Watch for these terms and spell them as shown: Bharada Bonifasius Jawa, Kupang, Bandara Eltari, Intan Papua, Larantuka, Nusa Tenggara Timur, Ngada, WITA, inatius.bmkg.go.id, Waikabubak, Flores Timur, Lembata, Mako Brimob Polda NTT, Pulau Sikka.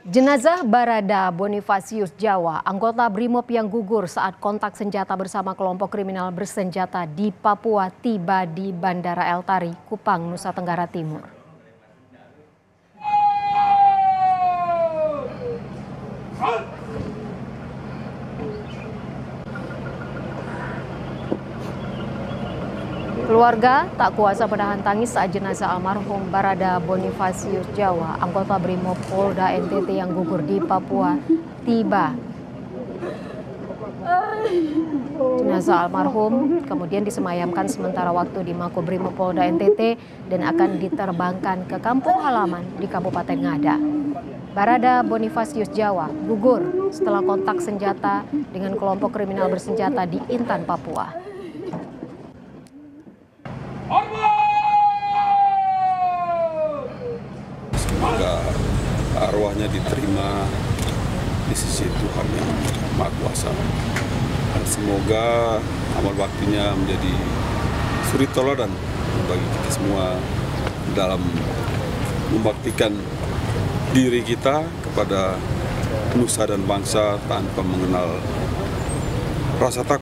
Jenazah Bharada Bonifasius Jawa, anggota Brimob yang gugur saat kontak senjata bersama kelompok kriminal bersenjata di Papua, tiba di Bandara Eltari, Kupang, Nusa Tenggara Timur. Keluarga tak kuasa menahan tangis saat jenazah almarhum Bharada Bonifasius Jawa, anggota Brimob Polda NTT yang gugur di Papua, tiba. Jenazah almarhum kemudian disemayamkan sementara waktu di Mako Brimob Polda NTT dan akan diterbangkan ke kampung halaman di Kabupaten Ngada. Bharada Bonifasius Jawa gugur setelah kontak senjata dengan kelompok kriminal bersenjata di Intan, Papua. Semoga arwahnya diterima di sisi Tuhan yang Maha Kuasa. Dan semoga amal baktinya menjadi suri teladan bagi kita semua dalam membaktikan diri kita kepada nusa dan bangsa tanpa mengenal rasa takut.